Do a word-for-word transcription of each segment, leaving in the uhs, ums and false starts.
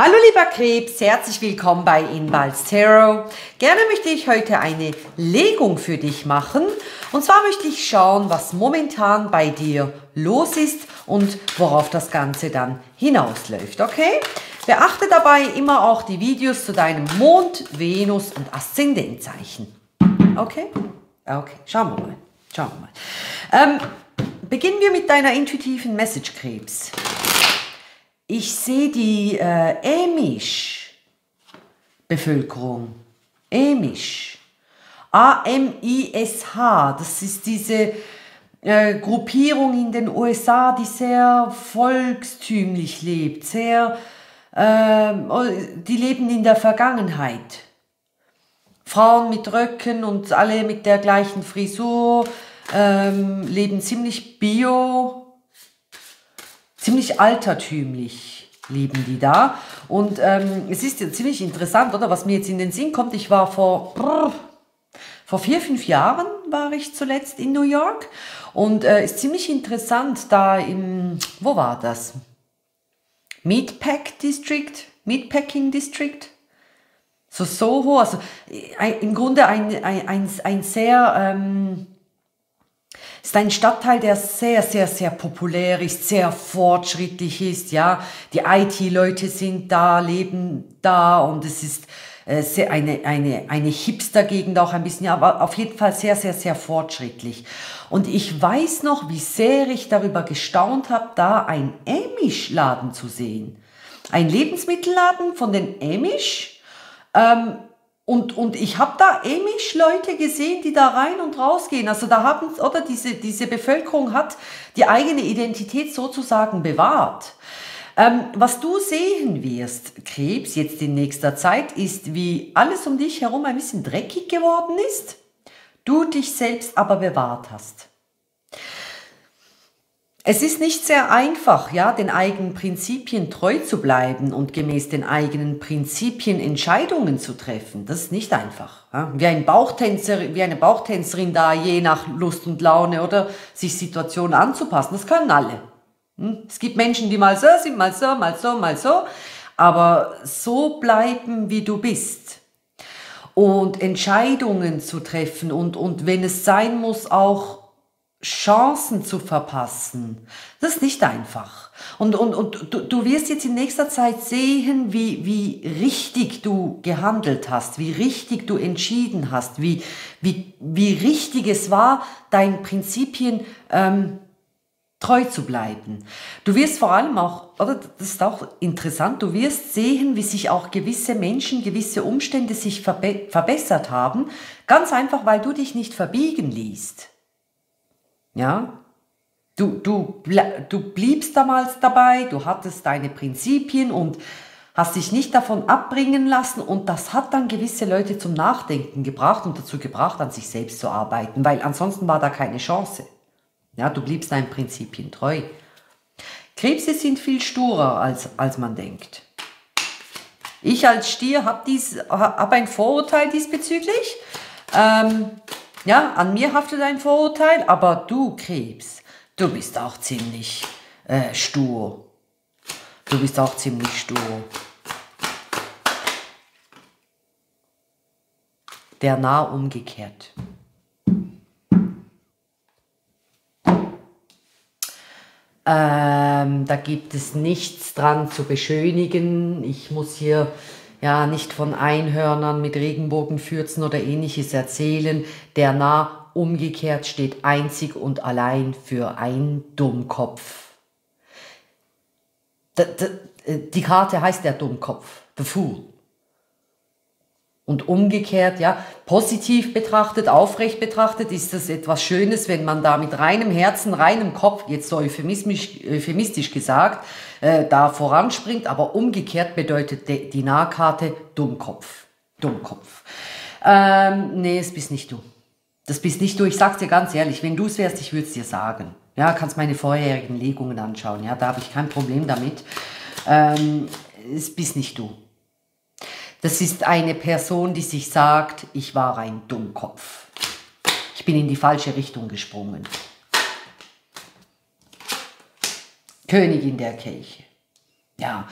Hallo lieber Krebs, herzlich willkommen bei Inbals Tarot. Gerne möchte ich heute eine Legung für dich machen. Und zwar möchte ich schauen, was momentan bei dir los ist und worauf das Ganze dann hinausläuft, okay? Beachte dabei immer auch die Videos zu deinem Mond, Venus und Aszendentzeichen. Okay? Okay, schauen wir mal. Schauen wir mal. Ähm, beginnen wir mit deiner intuitiven Message, Krebs. Ich sehe die äh, Amish-Bevölkerung. Amish. A M I S H. Das ist diese äh, Gruppierung in den U S A, die sehr volkstümlich lebt. Sehr, äh, die leben in der Vergangenheit. Frauen mit Röcken und alle mit der gleichen Frisur, ähm, leben ziemlich bio. Ziemlich altertümlich leben die da. Und ähm, es ist ja ziemlich interessant, oder? Was mir jetzt in den Sinn kommt, ich war vor, brr, vor vier, fünf Jahren war ich zuletzt in New York. Und es äh, ist ziemlich interessant, da im, wo war das? Meatpack District, Meatpacking District, so Soho, also äh, im Grunde ein, ein, ein, ein sehr... Ähm, ist ein Stadtteil, der sehr, sehr, sehr populär ist, sehr fortschrittlich ist, ja. Die I T-Leute sind da, leben da und es ist äh, sehr, eine, eine, eine Hipster-Gegend auch ein bisschen, ja, aber auf jeden Fall sehr, sehr, sehr fortschrittlich. Und ich weiß noch, wie sehr ich darüber gestaunt habe, da einen Amish-Laden zu sehen. Ein Lebensmittelladen von den Amish, ähm, Und, und ich habe da Amish-Leute gesehen, die da rein und rausgehen. Also da haben, oder diese, diese Bevölkerung hat die eigene Identität sozusagen bewahrt. Ähm, was du sehen wirst, Krebs, jetzt in nächster Zeit, ist, wie alles um dich herum ein bisschen dreckig geworden ist, du dich selbst aber bewahrt hast. Es ist nicht sehr einfach, ja, den eigenen Prinzipien treu zu bleiben und gemäß den eigenen Prinzipien Entscheidungen zu treffen. Das ist nicht einfach. Ja. Wie ein Bauchtänzer, wie eine Bauchtänzerin da, je nach Lust und Laune oder sich Situationen anzupassen. Das können alle. Hm? Es gibt Menschen, die mal so sind, mal so, mal so, mal so. Aber so bleiben, wie du bist. Und Entscheidungen zu treffen und, und wenn es sein muss, auch Chancen zu verpassen, das ist nicht einfach. Und, und, und du, du wirst jetzt in nächster Zeit sehen, wie, wie richtig du gehandelt hast, wie richtig du entschieden hast, wie, wie, wie richtig es war, deinen Prinzipien ähm, treu zu bleiben. Du wirst vor allem auch, oder das ist auch interessant, du wirst sehen, wie sich auch gewisse Menschen, gewisse Umstände sich verbe- verbessert haben, ganz einfach, weil du dich nicht verbiegen ließt. Ja, du, du, du bliebst damals dabei, du hattest deine Prinzipien und hast dich nicht davon abbringen lassen und das hat dann gewisse Leute zum Nachdenken gebracht und dazu gebracht, an sich selbst zu arbeiten, weil ansonsten war da keine Chance. Ja, du bliebst deinen Prinzipien treu. Krebse sind viel sturer, als, als man denkt. Ich als Stier habe hab ein Vorurteil diesbezüglich. Ähm, Ja, an mir haftet ein Vorurteil, aber du, Krebs, du bist auch ziemlich äh, stur. Du bist auch ziemlich stur. Der nah umgekehrt. Ähm, da gibt es nichts dran zu beschönigen. Ich muss hier... ja, nicht von Einhörnern mit Regenbogenfürzen oder ähnliches erzählen. Der nah umgekehrt steht einzig und allein für einen Dummkopf. D -d die Karte heißt der Dummkopf, the Fool. Und umgekehrt, ja, positiv betrachtet, aufrecht betrachtet, ist das etwas Schönes, wenn man da mit reinem Herzen, reinem Kopf, jetzt so euphemistisch, euphemistisch gesagt, äh, da voranspringt, aber umgekehrt bedeutet de, die Nahkarte Dummkopf. Dummkopf. Ähm, nee, es bist nicht du. Das bist nicht du, ich sag's dir ganz ehrlich, wenn du es wärst, ich würde es dir sagen. Ja, kannst meine vorherigen Legungen anschauen, ja, da habe ich kein Problem damit. Ähm, es bist nicht du. Das ist eine Person, die sich sagt, ich war ein Dummkopf. Ich bin in die falsche Richtung gesprungen. Königin der Kirche. Ja,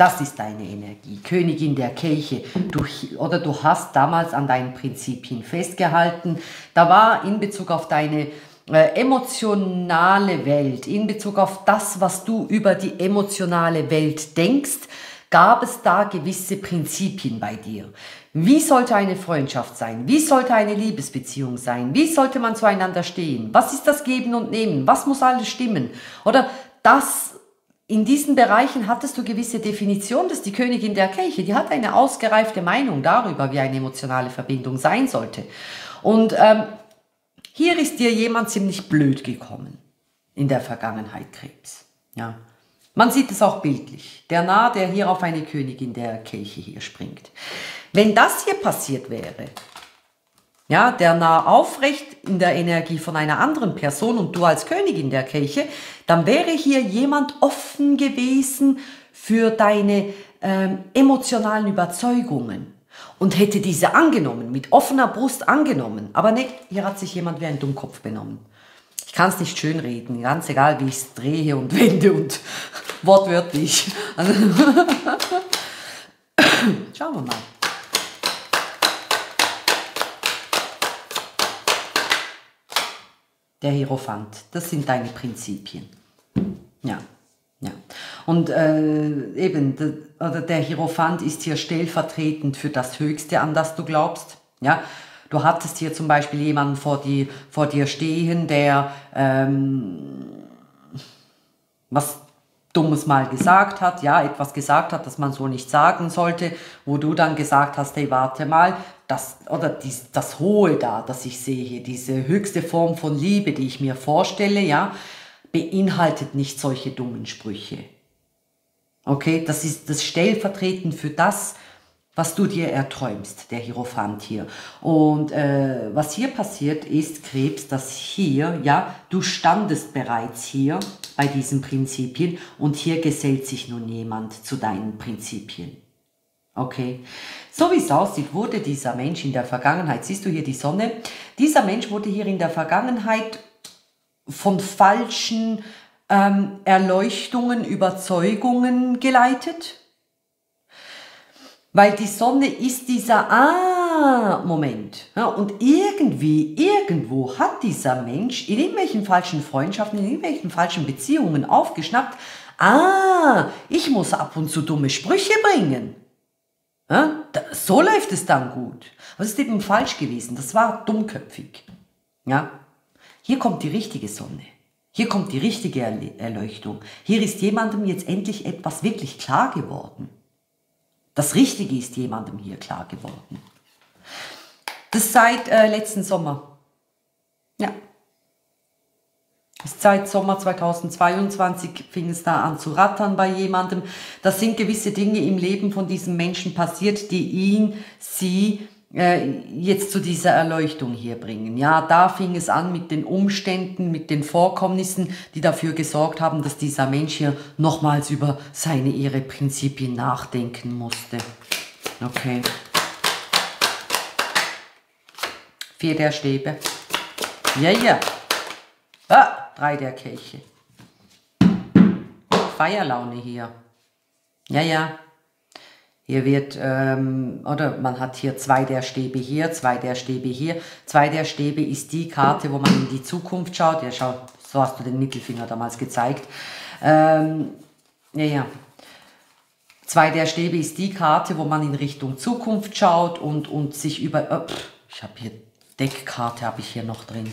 Das ist deine Energie, Königin der Kelche. Du, oder du hast damals an deinen Prinzipien festgehalten. Da war in Bezug auf deine äh, emotionale Welt, in Bezug auf das, was du über die emotionale Welt denkst, gab es da gewisse Prinzipien bei dir. Wie sollte eine Freundschaft sein? Wie sollte eine Liebesbeziehung sein? Wie sollte man zueinander stehen? Was ist das Geben und Nehmen? Was muss alles stimmen? Oder das... In diesen Bereichen hattest du gewisse Definitionen, dass die Königin der Kelche, die hat eine ausgereifte Meinung darüber, wie eine emotionale Verbindung sein sollte. Und ähm, hier ist dir jemand ziemlich blöd gekommen in der Vergangenheit, Krebs. Ja. Man sieht es auch bildlich. Der Narr, der hier auf eine Königin der Kelche hier springt. Wenn das hier passiert wäre, ja, der Narr aufrecht in der Energie von einer anderen Person und du als Königin der Kelche, dann wäre hier jemand offen gewesen für deine ähm, emotionalen Überzeugungen und hätte diese angenommen, mit offener Brust angenommen. Aber nee, hier hat sich jemand wie ein Dummkopf benommen. Ich kann es nicht schönreden, ganz egal wie ich es drehe und wende und wortwörtlich. Also schauen wir mal. Der Hierophant, das sind deine Prinzipien. Ja, ja. Und äh, eben, de, oder der Hierophant ist hier stellvertretend für das Höchste, an das du glaubst. Ja, du hattest hier zum Beispiel jemanden vor, die, vor dir stehen, der ähm, was Dummes mal gesagt hat, ja, etwas gesagt hat, das man so nicht sagen sollte, wo du dann gesagt hast, hey, warte mal, das, oder dies, das Hohe da, das ich sehe, diese höchste Form von Liebe, die ich mir vorstelle, ja, beinhaltet nicht solche dummen Sprüche. Okay, das ist das stellvertretend für das, was du dir erträumst, der Hierophant hier. Und äh, was hier passiert ist, Krebs, dass hier, ja, du standest bereits hier bei diesen Prinzipien und hier gesellt sich nun jemand zu deinen Prinzipien. Okay, so wie es aussieht, wurde dieser Mensch in der Vergangenheit, siehst du hier die Sonne, dieser Mensch wurde hier in der Vergangenheit von falschen ähm, Erleuchtungen, Überzeugungen geleitet, weil die Sonne ist dieser Ah-Moment. Ja, und irgendwie, irgendwo hat dieser Mensch in irgendwelchen falschen Freundschaften, in irgendwelchen falschen Beziehungen aufgeschnappt, ah, ich muss ab und zu dumme Sprüche bringen. Ja, so läuft es dann gut. Aber es ist eben falsch gewesen. Das war dummköpfig. Ja? Hier kommt die richtige Sonne. Hier kommt die richtige Erleuchtung. Hier ist jemandem jetzt endlich etwas wirklich klar geworden. Das Richtige ist jemandem hier klar geworden. Das seit äh, letzten Sommer. Ja. Seit Sommer zweitausendzweiundzwanzig fing es da an zu rattern bei jemandem. Das sind gewisse Dinge im Leben von diesem Menschen passiert, die ihn, sie äh, jetzt zu dieser Erleuchtung hier bringen. Ja, da fing es an mit den Umständen, mit den Vorkommnissen, die dafür gesorgt haben, dass dieser Mensch hier nochmals über seine, ihre Prinzipien nachdenken musste. Okay. Vier der Stäbe. Ja, ja. Ah. Drei der Kelche. Feierlaune hier. Ja, ja. Hier wird, ähm, oder man hat hier zwei der Stäbe hier, zwei der Stäbe hier. Zwei der Stäbe ist die Karte, wo man in die Zukunft schaut. Ja, schau, so hast du den Mittelfinger damals gezeigt. Ähm, ja, ja. Zwei der Stäbe ist die Karte, wo man in Richtung Zukunft schaut und, und sich über... Oh, ich habe hier Deckkarte, habe ich hier noch drin.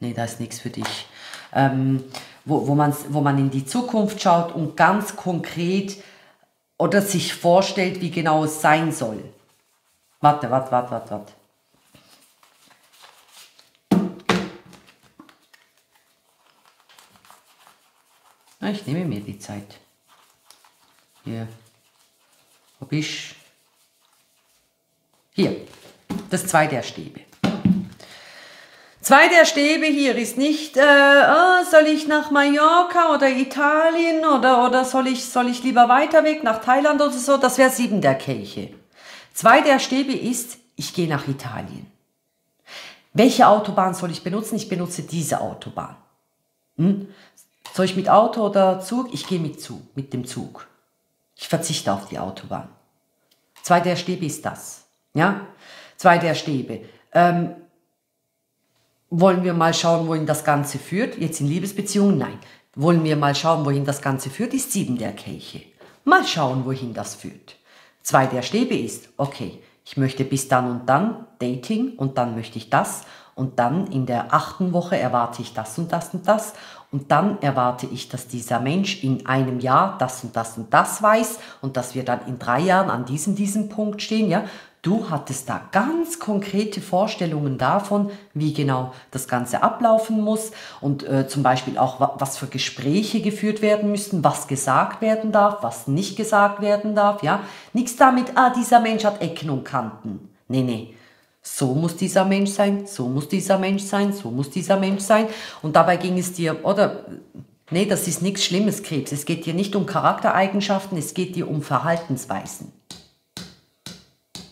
Nee, da ist nichts für dich. Ähm, wo, wo, man, wo man in die Zukunft schaut und ganz konkret oder sich vorstellt, wie genau es sein soll. Warte, warte, warte, warte, warte. Na, ich nehme mir die Zeit. Hier. Wo bist du? Hier. Das zwei der Stäbe. Zwei der Stäbe hier ist nicht, äh, oh, soll ich nach Mallorca oder Italien oder, oder soll, ich, soll ich lieber weiter weg nach Thailand oder so, das wäre sieben der Kelche. Zwei der Stäbe ist, ich gehe nach Italien. Welche Autobahn soll ich benutzen? Ich benutze diese Autobahn. Hm? Soll ich mit Auto oder Zug? Ich gehe mit Zug, mit dem Zug. Ich verzichte auf die Autobahn. Zwei der Stäbe ist das. Ja? Zwei der Stäbe. Ähm, wollen wir mal schauen, wohin das Ganze führt? Jetzt in Liebesbeziehungen? Nein. Wollen wir mal schauen, wohin das Ganze führt? Ist sieben der Kelche. Mal schauen, wohin das führt. Zwei der Stäbe ist, okay, ich möchte bis dann und dann Dating und dann möchte ich das und dann in der achten Woche erwarte ich das und das und das und dann erwarte ich, dass dieser Mensch in einem Jahr das und das und das weiß und dass wir dann in drei Jahren an diesem, diesem Punkt stehen, ja. Du hattest da ganz konkrete Vorstellungen davon, wie genau das Ganze ablaufen muss und äh, zum Beispiel auch, wa was für Gespräche geführt werden müssen, was gesagt werden darf, was nicht gesagt werden darf. Ja? Nichts damit, ah, dieser Mensch hat Ecken und Kanten. Nee, nee, so muss dieser Mensch sein, so muss dieser Mensch sein, so muss dieser Mensch sein. Und dabei ging es dir, oder... Nee, das ist nichts Schlimmes, Krebs. Es geht dir nicht um Charaktereigenschaften, es geht dir um Verhaltensweisen.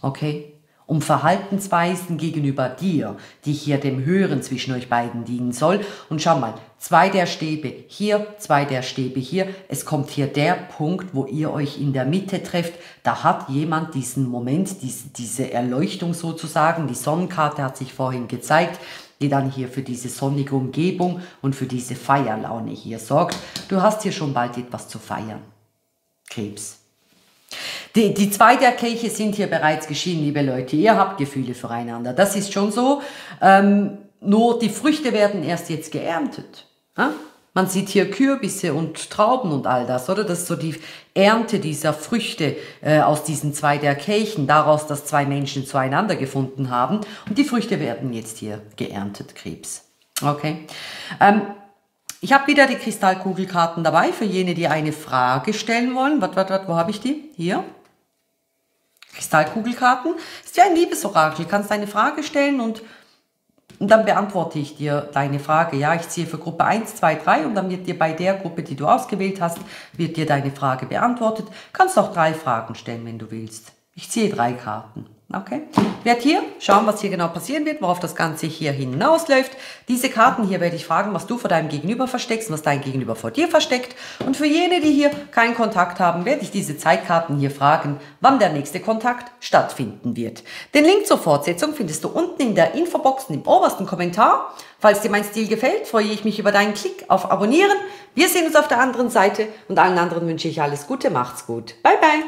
Okay? Um Verhaltensweisen gegenüber dir, die hier dem Höheren zwischen euch beiden dienen soll. Und schau mal, zwei der Stäbe hier, zwei der Stäbe hier. Es kommt hier der Punkt, wo ihr euch in der Mitte trefft. Da hat jemand diesen Moment, diese, diese Erleuchtung sozusagen. Die Sonnenkarte hat sich vorhin gezeigt, die dann hier für diese sonnige Umgebung und für diese Feierlaune hier sorgt. Du hast hier schon bald etwas zu feiern. Krebs. Die, die zwei der Kelche sind hier bereits geschieden, liebe Leute. Ihr habt Gefühle füreinander. Das ist schon so. Ähm, nur die Früchte werden erst jetzt geerntet. Ja? Man sieht hier Kürbisse und Trauben und all das, oder? Das ist so die Ernte dieser Früchte äh, aus diesen zwei der Kelchen, daraus, dass zwei Menschen zueinander gefunden haben. Und die Früchte werden jetzt hier geerntet, Krebs. Okay. Ähm, Ich habe wieder die Kristallkugelkarten dabei, für jene, die eine Frage stellen wollen. Wat, wat, wat, wo habe ich die? Hier. Kristallkugelkarten. Ist ja ein Liebesorakel. Du kannst eine Frage stellen und, und dann beantworte ich dir deine Frage. Ja, ich ziehe für Gruppe eins, zwei, drei und dann wird dir bei der Gruppe, die du ausgewählt hast, wird dir deine Frage beantwortet. Du kannst auch drei Fragen stellen, wenn du willst. Ich ziehe drei Karten. Okay, werde hier schauen, was hier genau passieren wird, worauf das Ganze hier hinausläuft. Diese Karten hier werde ich fragen, was du vor deinem Gegenüber versteckst und was dein Gegenüber vor dir versteckt. Und für jene, die hier keinen Kontakt haben, werde ich diese Zeitkarten hier fragen, wann der nächste Kontakt stattfinden wird. Den Link zur Fortsetzung findest du unten in der Infobox und im obersten Kommentar. Falls dir mein Stil gefällt, freue ich mich über deinen Klick auf Abonnieren. Wir sehen uns auf der anderen Seite und allen anderen wünsche ich alles Gute, macht's gut. Bye, bye.